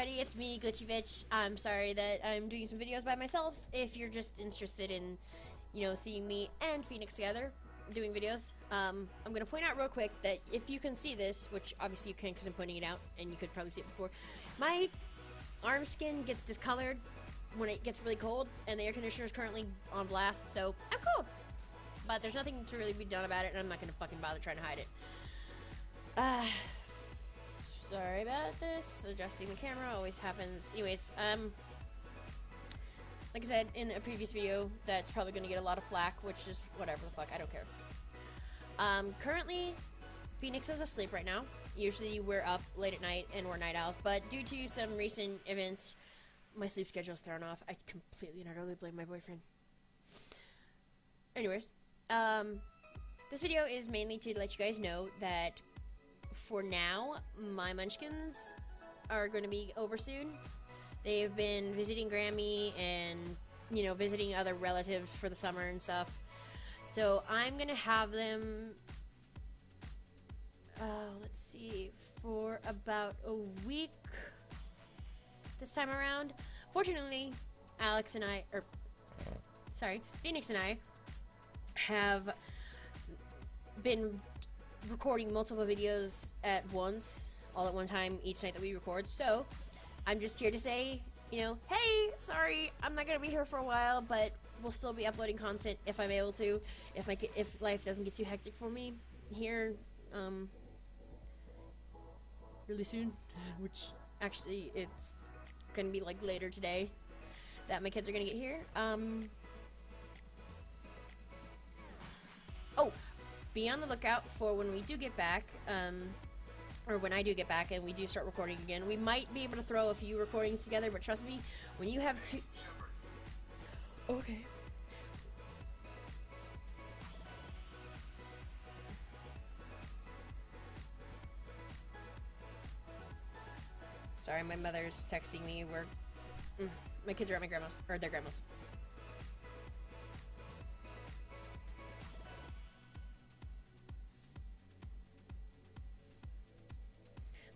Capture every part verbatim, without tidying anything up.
everybody, it's me, Glitchy Bitch. I'm sorry that I'm doing some videos by myself. If you're just interested in, you know, seeing me and Phoenix together doing videos, um, I'm gonna point out real quick that if you can see this, which obviously you can because I'm pointing it out, and you could probably see it before, my arm skin gets discolored when it gets really cold, and the air conditioner is currently on blast, so I'm cold. But there's nothing to really be done about it, and I'm not gonna fucking bother trying to hide it. Uh, sorry about this. Adjusting the camera always happens. Anyways, um, like I said in a previous video, that's probably gonna get a lot of flack, which is whatever the fuck, I don't care. Um, currently, Phoenix is asleep right now. Usually we're up late at night and we're night owls, but due to some recent events, my sleep schedule's thrown off. I completely and utterly blame my boyfriend. Anyways, um, this video is mainly to let you guys know that for now, my munchkins are going to be over soon. They've been visiting Grammy and, you know, visiting other relatives for the summer and stuff. So I'm going to have them, uh, let's see, for about a week this time around. Fortunately, Alex and I, or, sorry, Phoenix and I have been recording multiple videos at once, all at one time each night that we record, so I'm just here to say, you know, hey, sorry, I'm not gonna be here for a while, but we'll still be uploading content if I'm able to, if I get, if life doesn't get too hectic for me here, um, really soon, which actually it's gonna be like later today that my kids are gonna get here. Um, oh, be on the lookout for when we do get back, um, or when I do get back and we do start recording again. We might be able to throw a few recordings together, but trust me, when you have two... Okay. Sorry, my mother's texting me. We're... Mm, my kids are at my grandma's, or their grandma's.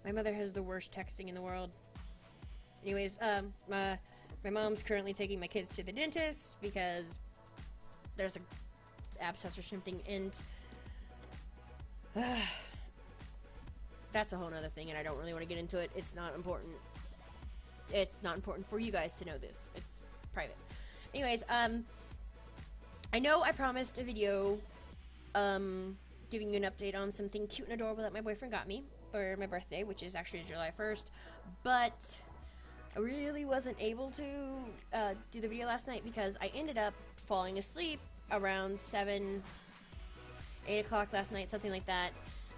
My mother has the worst texting in the world. Anyways, um, uh, my mom's currently taking my kids to the dentist because there's a abscess or something, and uh, that's a whole nother thing, and I don't really want to get into it. It's not important. It's not important for you guys to know this. It's private. Anyways, um, I know I promised a video, um, giving you an update on something cute and adorable that my boyfriend got me for my birthday, which is actually July first, but I really wasn't able to uh, do the video last night because I ended up falling asleep around seven, eight o'clock last night, something like that,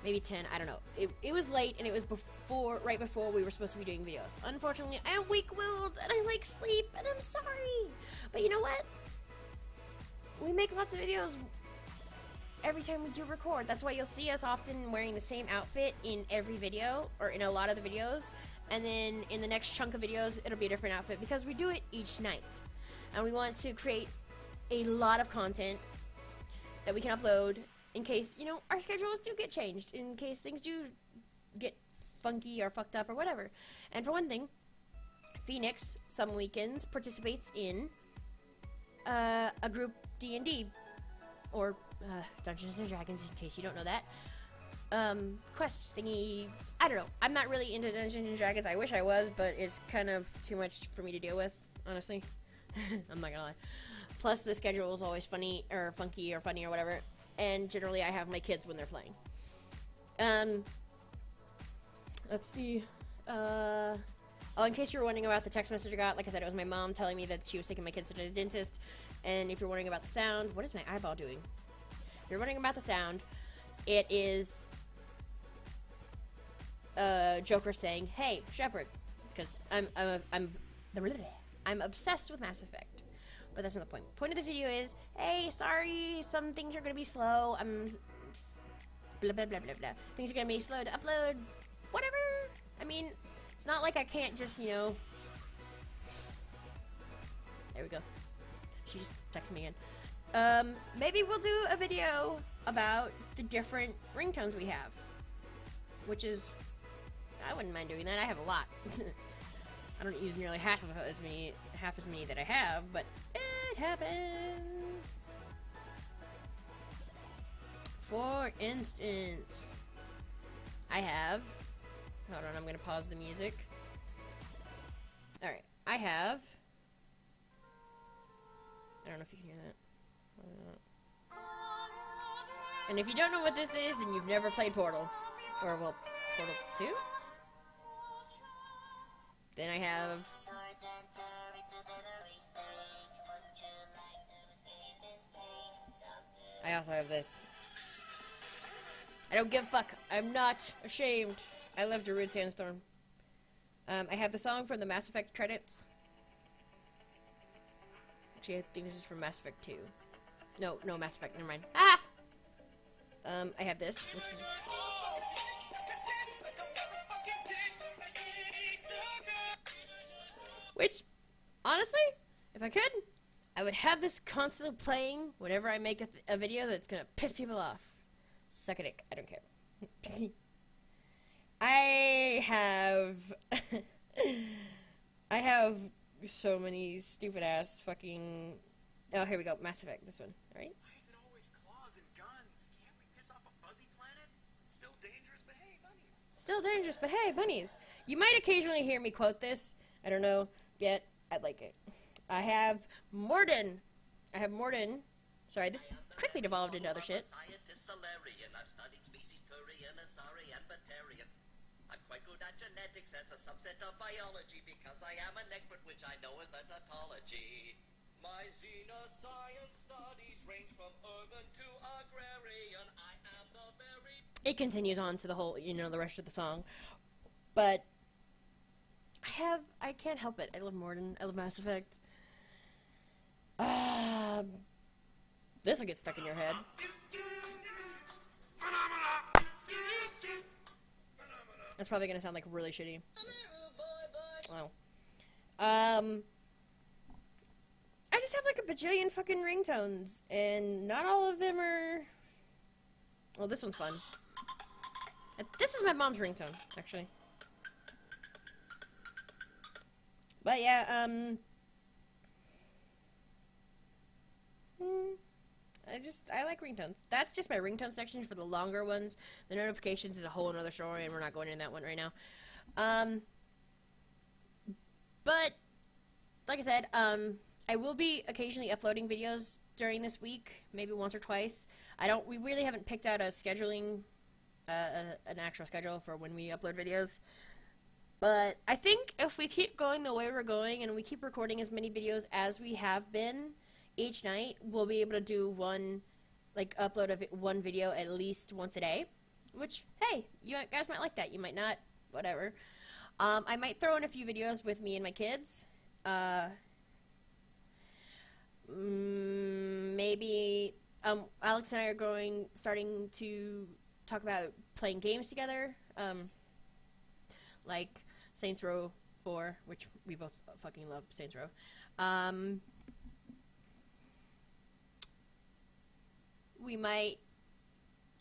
maybe ten, I don't know. It, it was late, and it was before, right before we were supposed to be doing videos. Unfortunately, I am weak-willed, and I like sleep, and I'm sorry, but you know what? We make lots of videos every time we do record. That's why you'll see us often wearing the same outfit in every video, or in a lot of the videos, and then in the next chunk of videos it'll be a different outfit, because we do it each night and we want to create a lot of content that we can upload in case, you know, our schedules do get changed, in case things do get funky or fucked up or whatever. And for one thing, Phoenix some weekends participates in uh, a group D and D, or Uh, Dungeons and Dragons, in case you don't know that. Um, quest thingy. I don't know. I'm not really into Dungeons and Dragons. I wish I was, but it's kind of too much for me to deal with, honestly. I'm not gonna lie. Plus, the schedule is always funny, or funky, or funny, or whatever. And generally, I have my kids when they're playing. Um, let's see. Uh, oh, in case you're wondering about the text message I got, like I said, it was my mom telling me that she was taking my kids to the dentist. And if you're wondering about the sound, what is my eyeball doing? If you're wondering about the sound, it is uh, Joker saying, "Hey, Shepard," because I'm I'm I'm I'm obsessed with Mass Effect, but that's not the point. Point of the video is, hey, sorry, some things are gonna be slow. I'm blah blah blah blah blah. Things are gonna be slow to upload. Whatever. I mean, it's not like I can't just, you know. There we go. She just texted me again. Um, maybe we'll do a video about the different ringtones we have, which is, I wouldn't mind doing that. I have a lot. I don't use nearly half of as many, half as many that I have, but it happens. For instance, I have, hold on, I'm gonna pause the music. All right, I have, I don't know if you can hear that. And if you don't know what this is, then you've never played Portal, or well, Portal two? Then I have... I also have this. I don't give a fuck. I'm not ashamed. I love Darude Sandstorm. Um, I have the song from the Mass Effect credits. Actually, I think this is from Mass Effect two. No, no, Mass Effect. Never mind. Ah! Um, I have this, which is... Which, honestly, if I could, I would have this constantly playing whenever I make a, th a video that's gonna piss people off. Suck a dick, I don't care. I have... I have so many stupid ass fucking... Oh, here we go, Mass Effect, this one, right? Why is it always claws and guns? Can't we piss off a fuzzy planet? Still dangerous, but hey, bunnies. Still dangerous, but hey, bunnies. You might occasionally hear me quote this, I don't know. Yet, I like it. I have Morden. I have Morden. Sorry, this quickly devolved into other shit. I've studied species Turian, Asari, and Batarian. I'm quite good at genetics as a subset of biology because I am an expert, which I know is ontology. My xenoscience studies range from urban to agrarian. I am the very... It continues on to the whole, you know, the rest of the song. But... I have, I can't help it. I love Morden. I love Mass Effect. Um, this will get stuck in your head. That's probably gonna sound like really shitty. Oh. Um, I just have like a bajillion fucking ringtones, and not all of them are. Well, this one's fun. This is my mom's ringtone, actually. But yeah, um, I just, I like ringtones. That's just my ringtone section for the longer ones. The notifications is a whole another story, and we're not going into that one right now. Um, but, like I said, um, I will be occasionally uploading videos during this week, maybe once or twice. I don't, we really haven't picked out a scheduling, uh, a, an actual schedule for when we upload videos. But I think if we keep going the way we're going and we keep recording as many videos as we have been each night, we'll be able to do one, like, upload of one video at least once a day. Which, hey, you guys might like that. You might not. Whatever. Um, I might throw in a few videos with me and my kids. Uh, maybe um, Alex and I are going, starting to talk about playing games together. Um, like... Saints Row four, which we both fucking love Saints Row. Um, we might...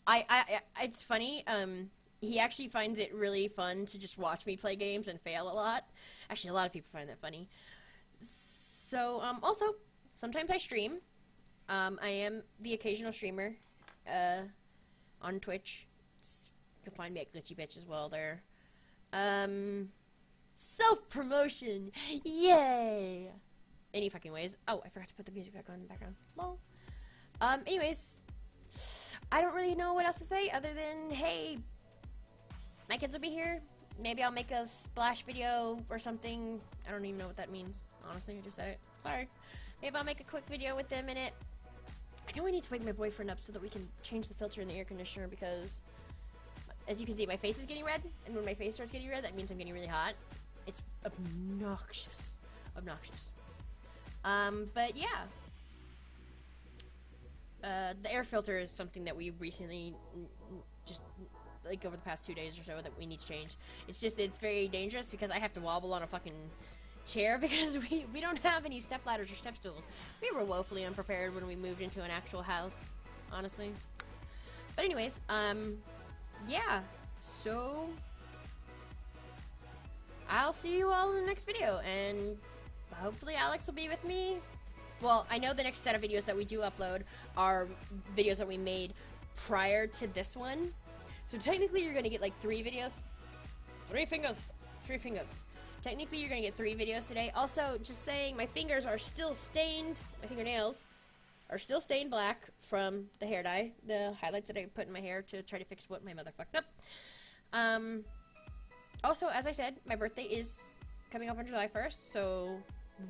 I, I, I, it's funny, um, he actually finds it really fun to just watch me play games and fail a lot. Actually, a lot of people find that funny. So, um, also, sometimes I stream. Um, I am the occasional streamer, uh, on Twitch. It's, you can find me at Glitchy Bitch as well there. Um... Self-promotion! Yay! Any fucking ways. Oh, I forgot to put the music back on in the background. Lol. Um, anyways. I don't really know what else to say other than, hey, my kids will be here. Maybe I'll make a splash video or something. I don't even know what that means. Honestly, I just said it. Sorry. Maybe I'll make a quick video with them in it. I know I need to wake my boyfriend up so that we can change the filter in the air conditioner because, as you can see, my face is getting red. And when my face starts getting red, that means I'm getting really hot. It's obnoxious. Obnoxious. Um, but yeah. Uh, the air filter is something that we recently, just like over the past two days or so, that we need to change. It's just, it's very dangerous because I have to wobble on a fucking chair because we, we don't have any step ladders or step stools. We were woefully unprepared when we moved into an actual house, honestly. But anyways, um, yeah. So... I'll see you all in the next video, and hopefully Alex will be with me. Well, I know the next set of videos that we do upload are videos that we made prior to this one. So technically you're gonna get like three videos. Three fingers, three fingers. Technically you're gonna get three videos today. Also, just saying, my fingers are still stained, my fingernails are still stained black from the hair dye, the highlights that I put in my hair to try to fix what my mother fucked up. Um, also, as I said, my birthday is coming up on July first, so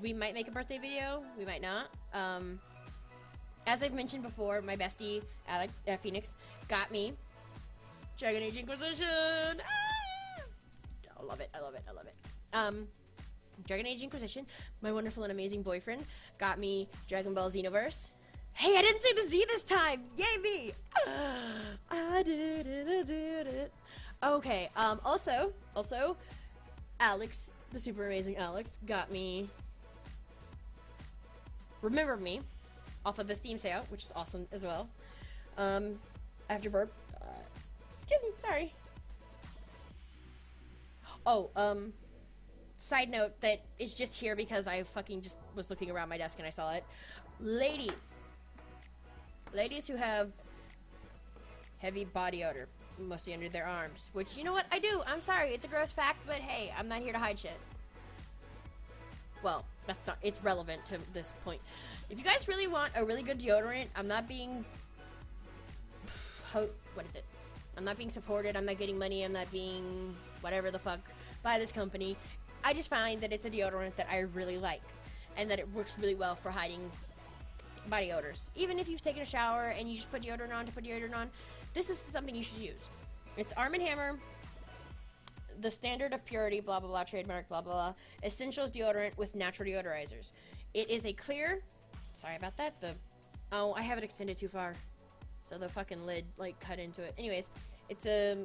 we might make a birthday video, we might not. Um, as I've mentioned before, my bestie, Alex, uh, Phoenix, got me Dragon Age Inquisition! Ah! I love it, I love it, I love it. Um, Dragon Age Inquisition, my wonderful and amazing boyfriend, got me Dragon Ball Xenoverse. Hey, I didn't say the Z this time! Yay me! I did it, I did it. Okay, um, also, also, Alex, the super amazing Alex, got me Remember Me off of the Steam sale, which is awesome as well. Um, I have to burp. Uh, excuse me, sorry. Oh, um, side note that is just here because I fucking just was looking around my desk and I saw it. Ladies. Ladies who have heavy body odor, mostly under their arms, which, you know what, I do. I'm sorry, it's a gross fact, but hey, I'm not here to hide shit. Well, that's not, it's relevant to this point. If you guys really want a really good deodorant, I'm not being, what is it? I'm not being supported, I'm not getting money, I'm not being whatever the fuck by this company. I just find that it's a deodorant that I really like, and that it works really well for hiding body odors. Even if you've taken a shower and you just put deodorant on to put deodorant on, this is something you should use. It's Arm and Hammer, the standard of purity, blah, blah, blah, trademark, blah, blah, blah, essentials deodorant with natural deodorizers. It is a clear, sorry about that, the, oh, I have it extended too far, so the fucking lid, like, cut into it. Anyways, it's a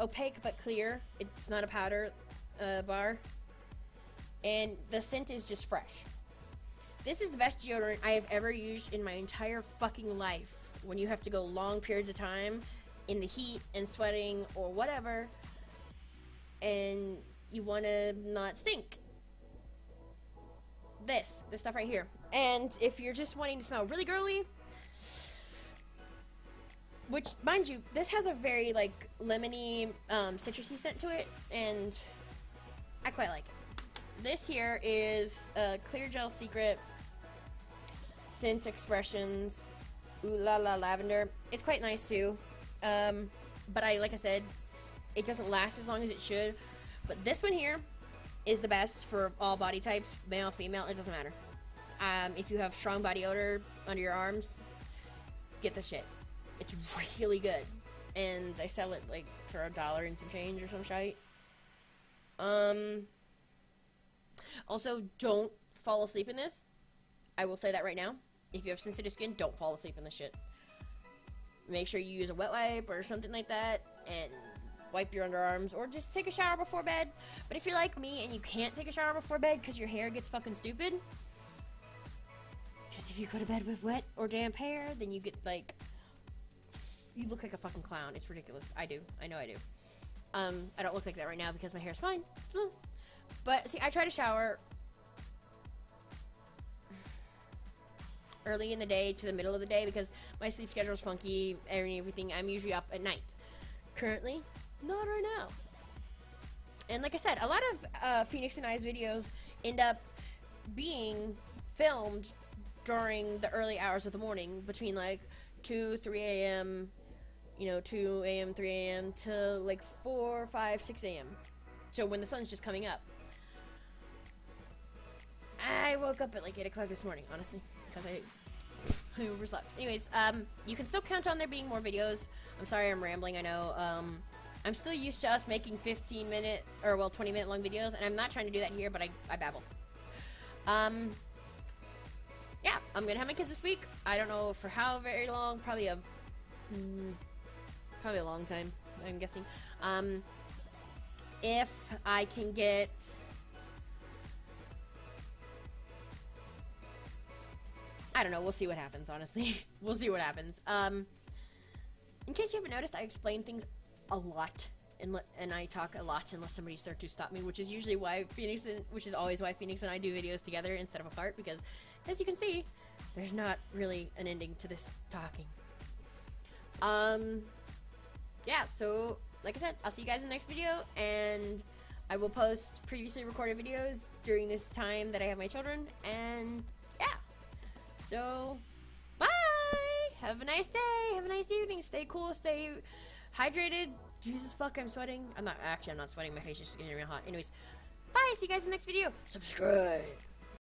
opaque but clear, it's not a powder uh, bar, and the scent is just fresh. This is the best deodorant I have ever used in my entire fucking life. When you have to go long periods of time in the heat and sweating or whatever, and you want to not stink. This, this stuff right here. And if you're just wanting to smell really girly, which, mind you, this has a very, like, lemony, um, citrusy scent to it, and I quite like it. This here is uh, Clear Gel Secret Scent Expressions Ooh La La Lavender. It's quite nice too, um, but I, like I said, it doesn't last as long as it should. But this one here is the best for all body types, male, female, it doesn't matter. Um, if you have strong body odor under your arms, get this shit. It's really good, and they sell it like for a dollar and some change or some shite. Um, also, don't fall asleep in this. I will say that right now. If you have sensitive skin, don't fall asleep in this shit. Make sure you use a wet wipe or something like that, and wipe your underarms, or just take a shower before bed. But if you're like me and you can't take a shower before bed because your hair gets fucking stupid, just if you go to bed with wet or damp hair, then you get like, you look like a fucking clown. It's ridiculous. I do. I know I do. Um, I don't look like that right now because my hair's fine. But see, I try to shower early in the day to the middle of the day because my sleep schedule is funky and everything. I'm usually up at night. Currently, not right now. And like I said, a lot of uh, Phoenix and I's videos end up being filmed during the early hours of the morning, between like two, three A M, you know, two A M, three A M to like four, five, six A M So when the sun's just coming up. I woke up at like eight o'clock this morning, honestly, because I I overslept. Anyways, um, you can still count on there being more videos. I'm sorry I'm rambling, I know. Um, I'm still used to us making fifteen minute, or well, twenty minute long videos, and I'm not trying to do that here, but I, I babble. Um, yeah, I'm gonna have my kids this week. I don't know for how very long, probably a, mm, probably a long time, I'm guessing. Um, if I can get I don't know, we'll see what happens, honestly. We'll see what happens. Um, in case you haven't noticed, I explain things a lot and and I talk a lot unless somebody's there to stop me, which is usually why Phoenix and, which is always why Phoenix and I do videos together instead of apart, because as you can see, there's not really an ending to this talking. Um, yeah, so like I said, I'll see you guys in the next video, and I will post previously recorded videos during this time that I have my children, and yeah, so bye! Have a nice day, have a nice evening, stay cool, stay hydrated. Jesus fuck, I'm sweating. I'm not, actually, I'm not sweating, my face is just getting real hot. Anyways, bye, see you guys in the next video. Subscribe!